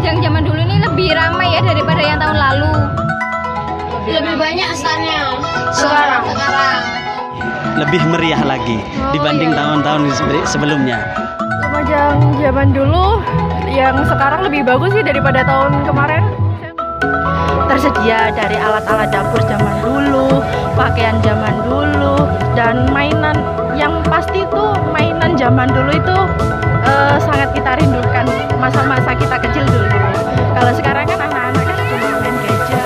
Lumajang zaman dulu ini lebih ramai ya daripada yang tahun lalu. Lebih banyak standnya sekarang. Lebih meriah lagi dibanding tahun-tahun sebelumnya. Lumajang zaman dulu yang sekarang lebih bagus sih daripada tahun kemarin. Tersedia dari alat-alat dapur zaman dulu, pakaian zaman dulu, dan mainan yang pasti itu mainan zaman dulu itu sangat kita rindukan masa-masa kita kecil dulu. Kalau sekarang kan anak-anak kan cuma main gadget.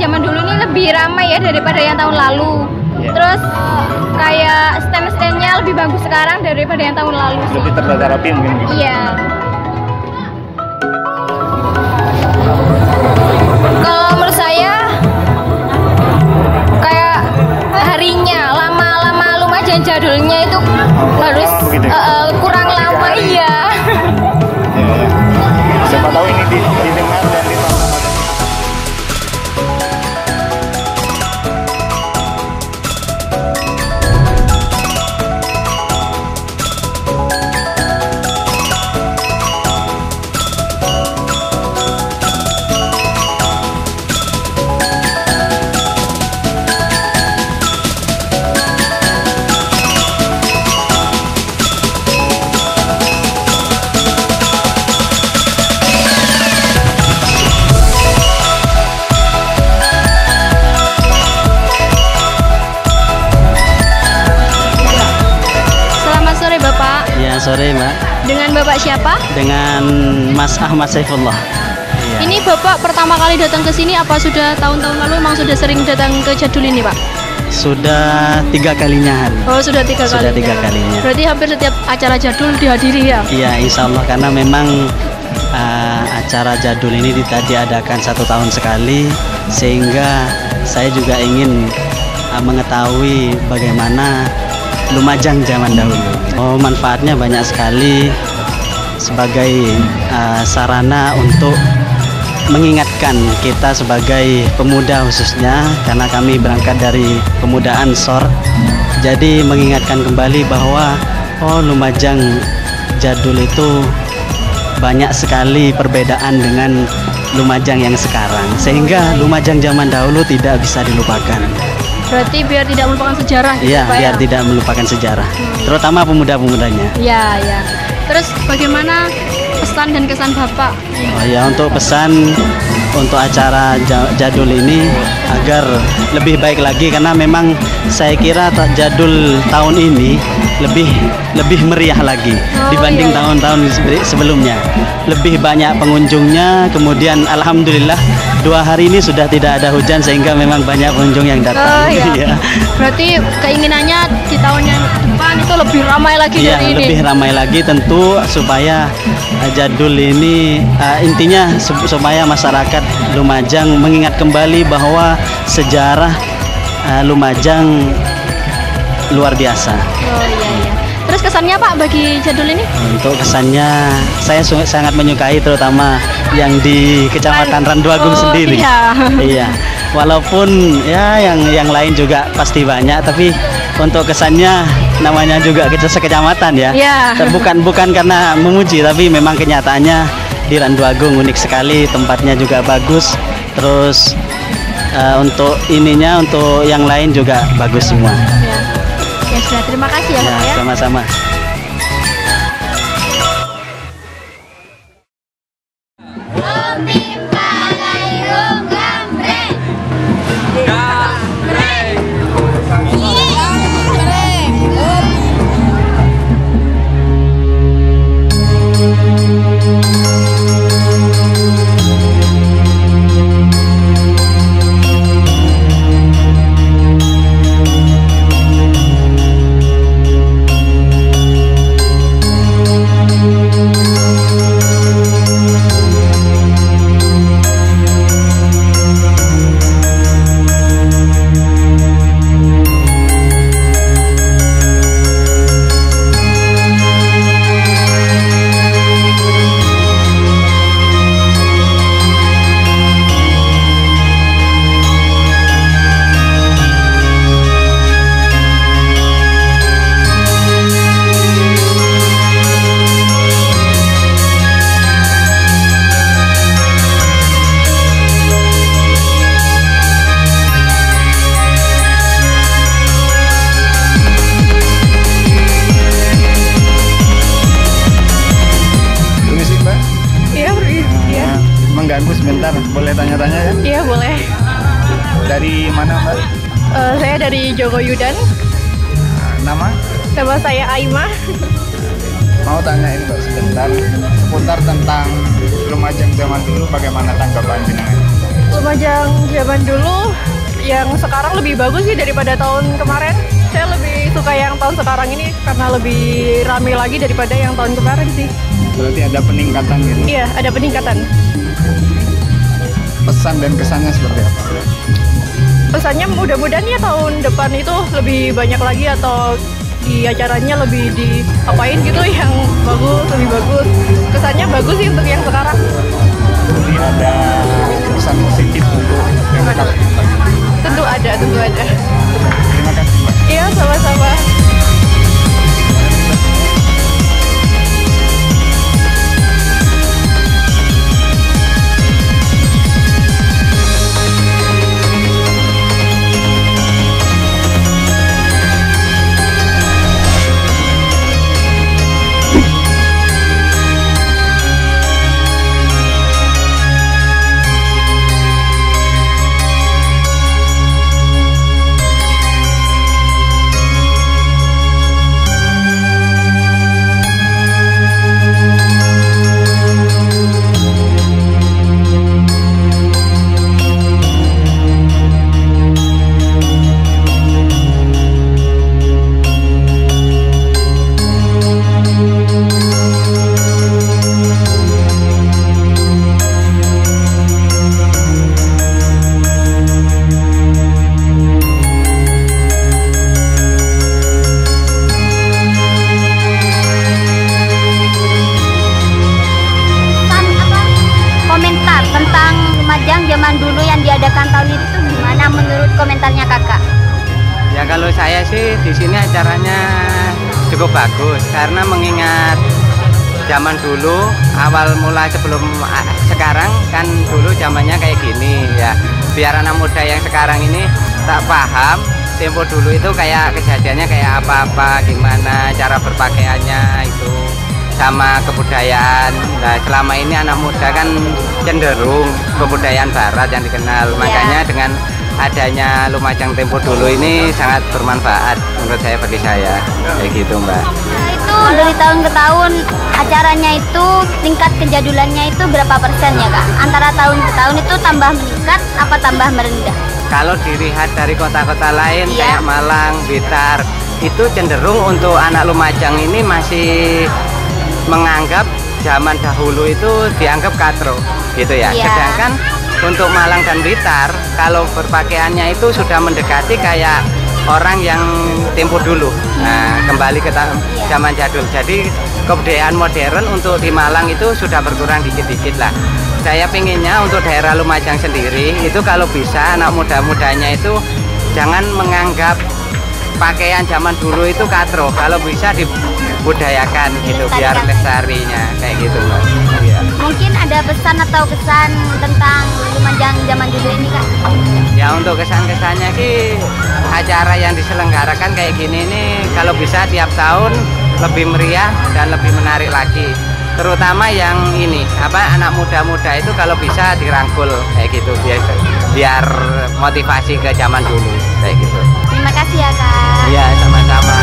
Zaman dulu ini lebih ramai ya daripada yang tahun lalu. Terus kayak stand-standnya lebih bagus sekarang daripada yang tahun lalu sih. Lebih tertata rapi mungkin gitu. Iya. Kalau menurut saya kayak harinya lama-lama Lumajang jadulnya itu harus kurang lama ya. Siapa tahu ini didengar dan ditonton. Sore Mbak. Dengan Bapak siapa? Dengan Mas Ahmad Saifullah. Iya. Ini Bapak pertama kali datang ke sini apa sudah tahun-tahun lalu memang sudah sering datang ke Jadul ini Pak? Sudah 3 kalinya. Oh sudah 3 kali. Sudah 3 kalinya. Berarti hampir setiap acara Jadul dihadiri ya? Iya Insya Allah karena memang acara Jadul ini diadakan 1 tahun sekali sehingga saya juga ingin mengetahui bagaimana Lumajang zaman dahulu. Oh manfaatnya banyak sekali. sebagai sarana untuk mengingatkan kita sebagai pemuda khususnya, karena kami berangkat dari pemuda Ansor. Jadi mengingatkan kembali bahwa Lumajang jadul itu banyak sekali perbedaan dengan Lumajang yang sekarang, sehingga Lumajang zaman dahulu tidak bisa dilupakan. Berarti biar tidak melupakan sejarah gitu, ya, Pak, biar ya? Tidak melupakan sejarah, terutama pemuda-pemudanya. Iya, iya. Terus bagaimana pesan dan kesan Bapak? Oh ya, untuk pesan untuk acara jadul ini agar lebih baik lagi, karena memang saya kira jadul tahun ini lebih meriah lagi dibanding tahun-tahun sebelumnya. Lebih banyak pengunjungnya, kemudian alhamdulillah 2 hari ini sudah tidak ada hujan sehingga memang banyak pengunjung yang datang. Iya. Berarti keinginannya di tahun yang depan itu lebih ramai lagi dari ini. Lebih ramai lagi tentu, supaya jadul ini intinya supaya masyarakat Lumajang mengingat kembali bahwa sejarah Lumajang luar biasa. Oh iya iya. Terus kesannya Pak bagi jadul ini? Untuk kesannya saya sangat menyukai, terutama yang di Kecamatan Randuagung sendiri. Iya. Iya. Walaupun ya yang lain juga pasti banyak, tapi untuk kesannya namanya juga sekecamatan ya. Iya. Bukan karena memuji, tapi memang kenyataannya di Randuagung unik sekali, tempatnya juga bagus. Terus untuk ininya, untuk yang lain juga bagus semua. Ya sudah, terima kasih ya. Ya, sama-sama. Sebentar, boleh tanya-tanya ya? Iya, boleh. Dari mana, Mbak? Saya dari Jogoyudan. Nama saya Aima. Mau tanyain Mbak sebentar seputar tentang Lumajang zaman dulu, bagaimana tanggapan jenengan? Lumajang zaman dulu yang sekarang lebih bagus sih daripada tahun kemarin. Saya lebih suka yang tahun sekarang ini karena lebih ramai lagi daripada yang tahun kemarin sih. Berarti ada peningkatan gitu? Iya, ada peningkatan. Pesan dan kesannya seperti apa? Pesannya mudah-mudahan ya tahun depan itu lebih banyak lagi, atau di acaranya lebih diapain gitu yang bagus, lebih bagus. Kesannya bagus sih untuk yang sekarang. Jadi ada pesan positif untuk yang sekarang? Tentu ada, tentu ada. Terima kasih, Mbak. Iya, sama-sama. sih di sini acaranya cukup bagus karena mengingat zaman dulu awal mula sebelum sekarang kan dulu zamannya kayak gini ya. Biar anak muda yang sekarang ini tak paham tempo dulu itu kayak kejadiannya kayak apa-apa, gimana cara berpakaiannya itu sama kebudayaan. Nah, selama ini anak muda kan cenderung kebudayaan barat yang dikenal. Makanya dengan adanya Lumajang tempo dulu ini sangat bermanfaat menurut saya bagi saya kayak gitu Mbak. Nah, itu dari tahun ke tahun acaranya itu tingkat kejadulannya itu berapa persen ya Kak? Antara tahun ke tahun itu tambah meningkat apa tambah merendah? Kalau dilihat dari kota-kota lain kayak Malang, Blitar itu cenderung untuk anak Lumajang ini masih menganggap zaman dahulu itu dianggap katro gitu ya. Sedangkan untuk Malang dan Blitar, kalau berpakaiannya itu sudah mendekati kayak orang yang tempo dulu. Nah, kembali ke zaman jadul. Jadi kebudayaan modern untuk di Malang itu sudah berkurang dikit-dikit lah. Saya pinginnya untuk daerah Lumajang sendiri itu kalau bisa anak muda-mudanya itu jangan menganggap pakaian zaman dulu itu katro. Kalau bisa dibudayakan gitu biar lestarinya kayak gitu loh. Mungkin ada pesan atau kesan tentang Lumajang zaman dulu ini Kak? Ya untuk kesan-kesannya sih acara yang diselenggarakan kayak gini ini kalau bisa tiap tahun lebih meriah dan lebih menarik lagi. Terutama yang ini apa anak muda-muda itu kalau bisa dirangkul kayak gitu biar motivasi ke zaman dulu kayak gitu. Terima kasih ya Kak. Iya sama-sama.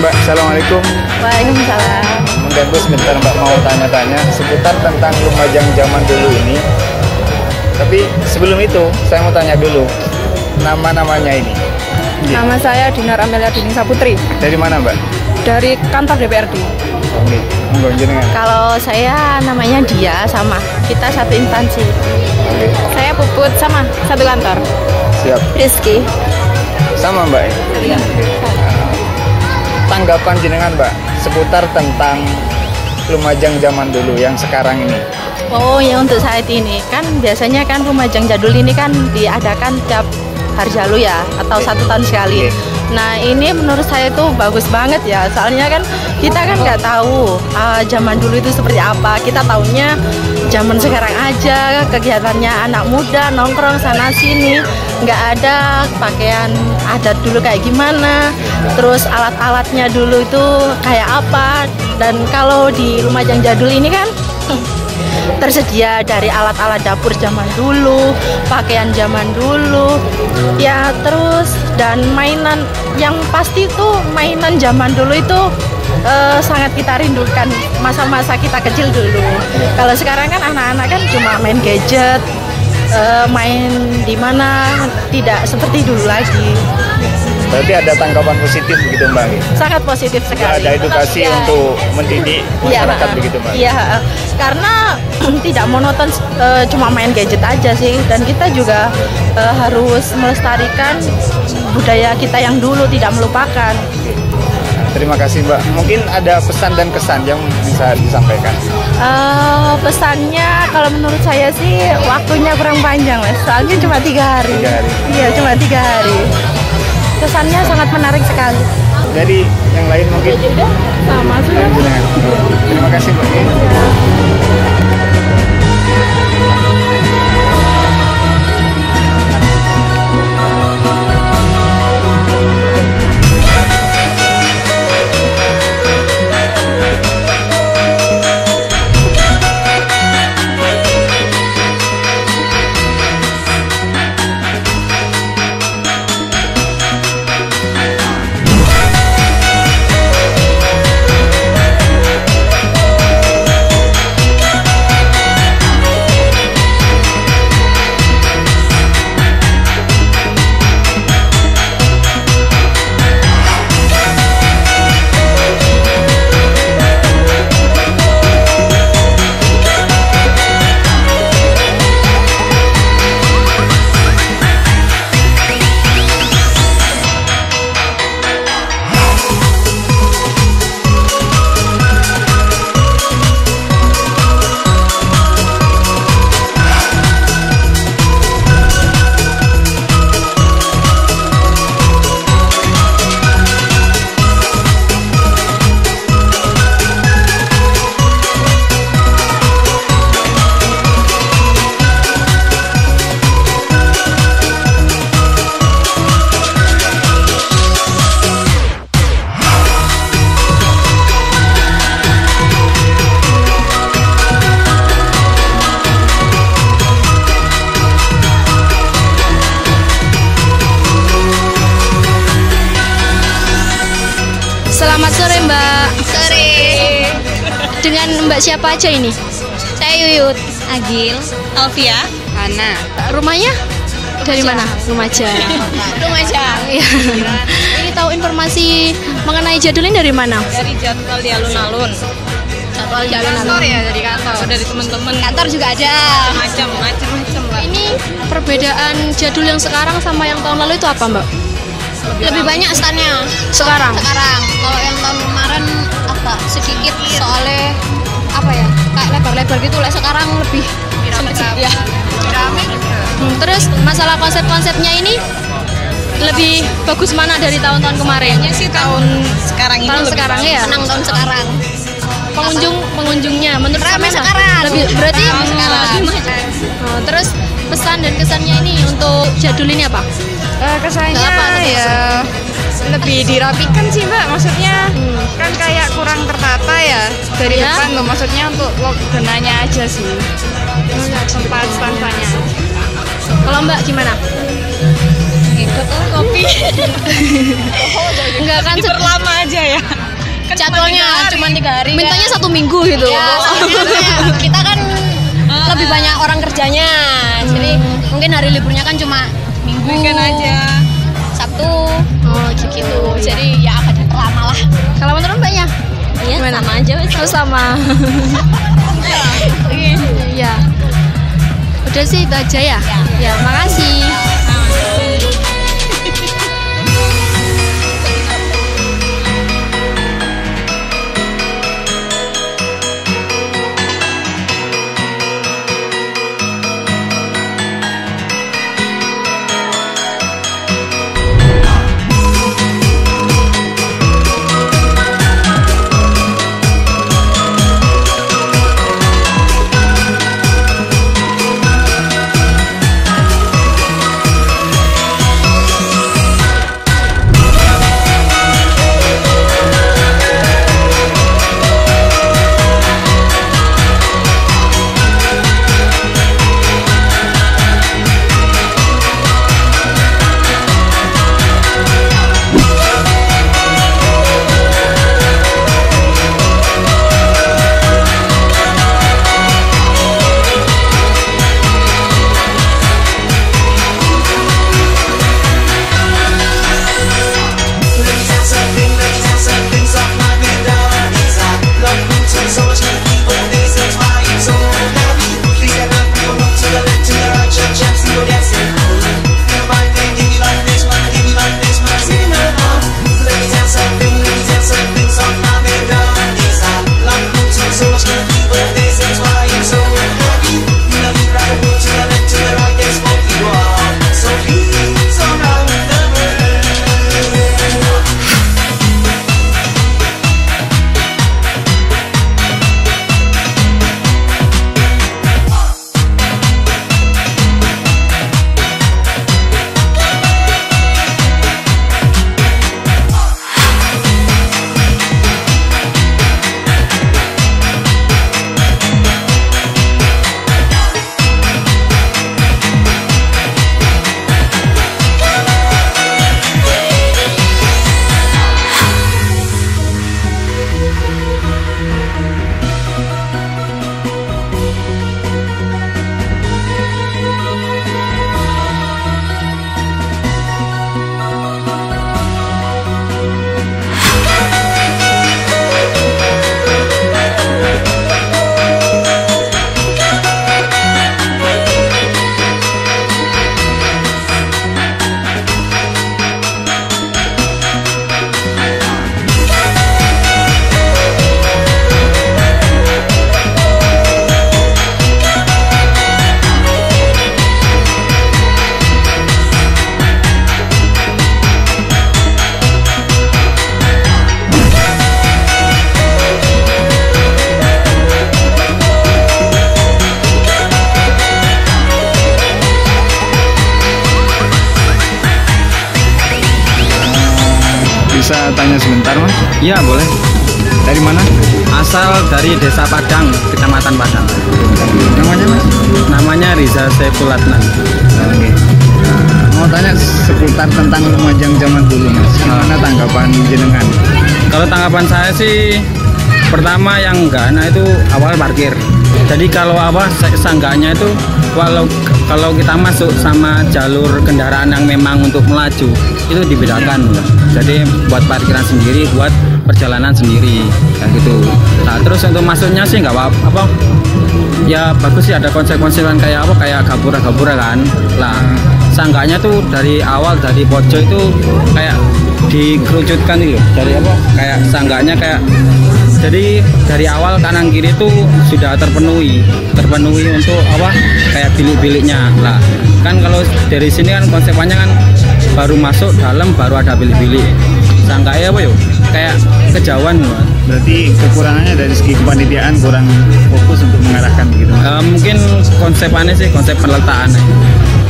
Mbak, assalamualaikum. Waalaikumsalam. Mungkin sebentar Mbak mau tanya-tanya seputar tentang Lumajang zaman dulu ini. Tapi sebelum itu saya mau tanya dulu nama-namanya ini. Nama saya Dinar Amelia Dini Saputri. Dari mana Mbak? Dari kantor DPRD. Oke, kalau saya namanya Dia sama, kita satu instansi. Oke. Saya Puput sama, satu kantor. Siap. Rizky. Sama Mbak. Iya. Tanggapan jenengan Mbak seputar tentang Lumajang zaman dulu yang sekarang ini. Oh ya untuk saat ini kan biasanya kan Lumajang jadul ini kan diadakan tiap hari lalu ya atau satu tahun sekali. Nah ini menurut saya itu bagus banget ya soalnya kan kita kan nggak tahu zaman dulu itu seperti apa. Kita taunya zaman sekarang aja kegiatannya anak muda nongkrong sana sini. Nggak ada pakaian adat dulu kayak gimana, terus alat-alatnya dulu itu kayak apa. Dan kalau di Lumajang jadul ini kan tersedia dari alat-alat dapur zaman dulu, pakaian zaman dulu ya, terus dan mainan yang pasti itu mainan zaman dulu itu sangat kita rindukan masa-masa kita kecil dulu. Kalau sekarang kan anak-anak kan cuma main gadget, main di mana tidak seperti dulu lagi. Berarti ada tanggapan positif begitu Mbak? Sangat positif sekali. Ada edukasi untuk mendidik masyarakat begitu Mbak? Iya, karena tidak monoton cuma main gadget aja sih. Dan kita juga harus melestarikan budaya kita yang dulu, tidak melupakan. Terima kasih Mbak. Mungkin ada pesan dan kesan yang bisa disampaikan. Pesannya kalau menurut saya sih waktunya kurang panjang lah. Soalnya cuma 3 hari. Iya cuma 3 hari. Kesannya sangat menarik sekali. Jadi yang lain mungkin sama sih. Terima kasih Mbak. siapa aja ini? Saya Yuyut, Agil, Alvia, Ana. Rumahnya dari mana? Lumajang. Lumajang. Ini tahu informasi mengenai jadulnya dari mana? Dari jadwal di alun-alun. Jadwal di kantor ya, dari kantor. Dari teman-teman. Kantor juga ada. Macam-macam lah. Ini perbedaan jadul yang sekarang sama yang tahun lalu itu apa, Mbak? Lebih banyak standnya. Sekarang. Kalau yang tahun kemarin apa? Sedikit soalnya apa ya? Kayak lebar-lebar gitu lah. Sekarang lebih sedikit ya. Terus masalah konsep-konsepnya ini lebih bagus mana dari tahun-tahun kemarinnya sih? Tahun sekarang ya. Senang tahun sekarang. Pengunjungnya menurut kami sekarang lebih berarti sekarang. Terus pesan dan kesannya ini untuk jadul ini apa? Kesannya ya lebih dirapikan sih Mbak, maksudnya kan kayak kurang tertata ya dari depan tuh, maksudnya untuk zonanya aja sih. Tempat standnya. Kalau Mbak gimana? Ikut kopi. Enggak kan diperlama aja ya. Kan jadwalnya cuma 3 hari. Mintanya kan 1 minggu gitu. Ya, kita kan lebih banyak orang kerjanya. Jadi mungkin hari liburnya kan cuma Minggu aja. Sabtu. Oh, gitu. Jadi ya agak lama lah. Kalau menurut Mbaknya? Iya, sama aja wes. Sama. Iya. Udah sih itu aja ya. Ya, makasih. Tanya sebentar Mas? Iya boleh. Dari mana? Asal dari desa Padang, kecamatan Padang. Namanya Mas? Namanya Riza Sekulatna. Okay. Mau tanya seputar tentang Lumajang zaman dulu Mas. Gimana tanggapan jenengan? Kalau tanggapan saya sih Pertama yang enggak enak itu awal parkir. Jadi kalau apa seenggaknya itu kalau kita masuk sama jalur kendaraan yang memang untuk melaju itu dibedakan. Jadi buat parkiran sendiri, buat perjalanan sendiri kayak gitu. Nah, terus untuk masuknya sih nggak apa-apa. Ya bagus sih ada konsep-konsepan kayak apa kayak gapura-gapura kan. Lah seenggaknya tuh dari awal dari pojok itu kayak dikerucutkan gitu dari apa kayak seenggaknya kayak jadi dari awal kanan kiri itu sudah terpenuhi untuk apa kayak bilik-biliknya lah kan. Kalau dari sini kan konsepnya kan baru masuk dalam baru ada bilik-bilik, sangkanya apa yuk kayak kejauhan. Berarti kekurangannya dari segi kepanitiaan kurang fokus untuk mengarahkan gitu. Mungkin konsepannya sih konsep penletaan.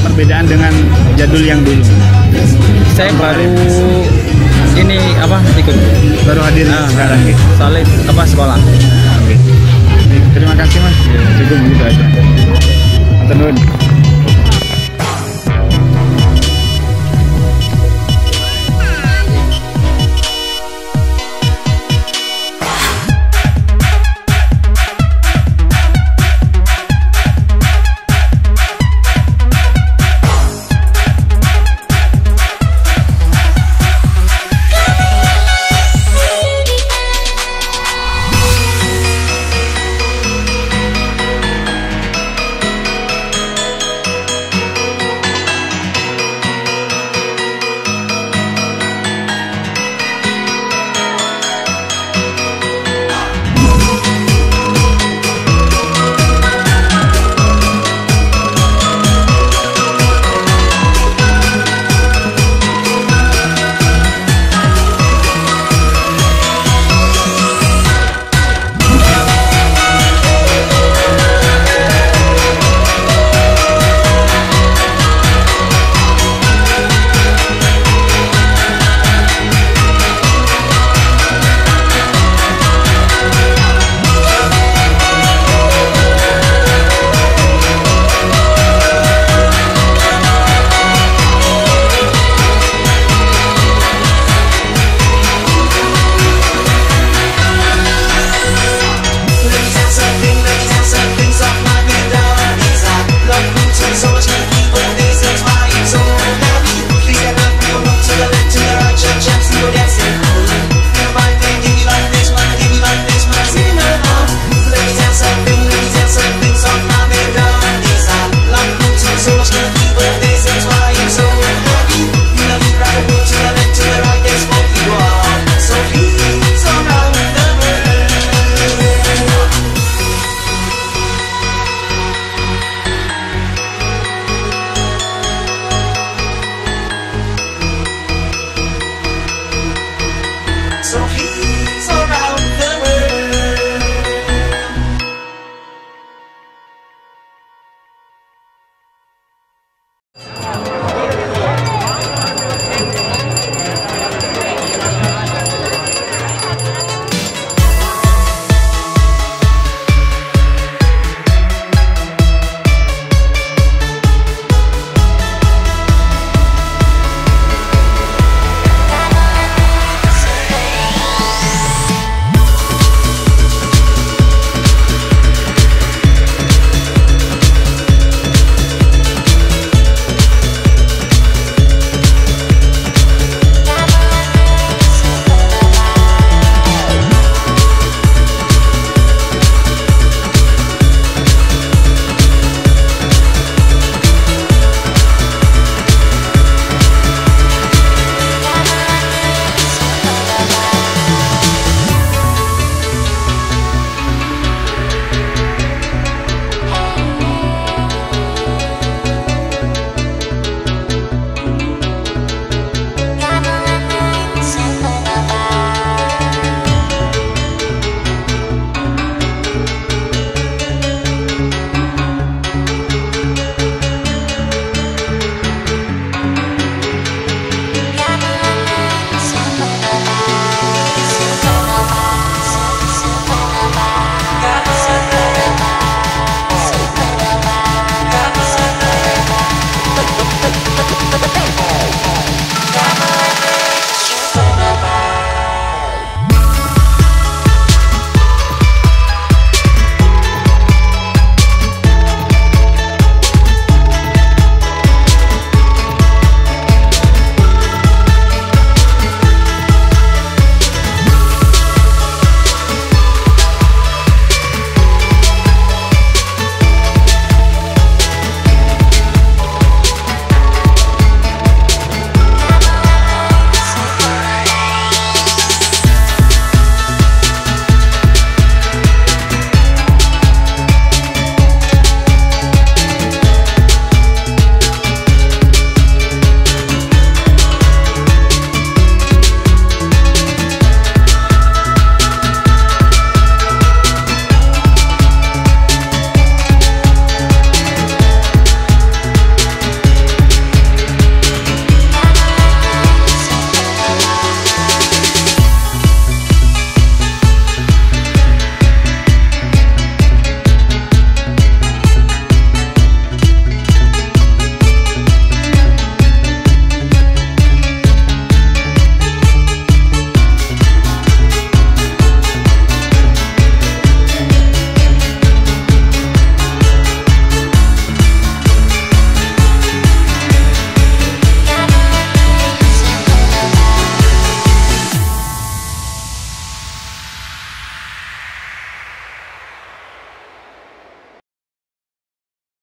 Perbedaan dengan jadul yang dulu. Saya baru ini apa ikut baru hadir sekarang gitu. Soalnya apa sekolah. Oke. Terima kasih Mas. Cukup gitu aja. Matur nuwun.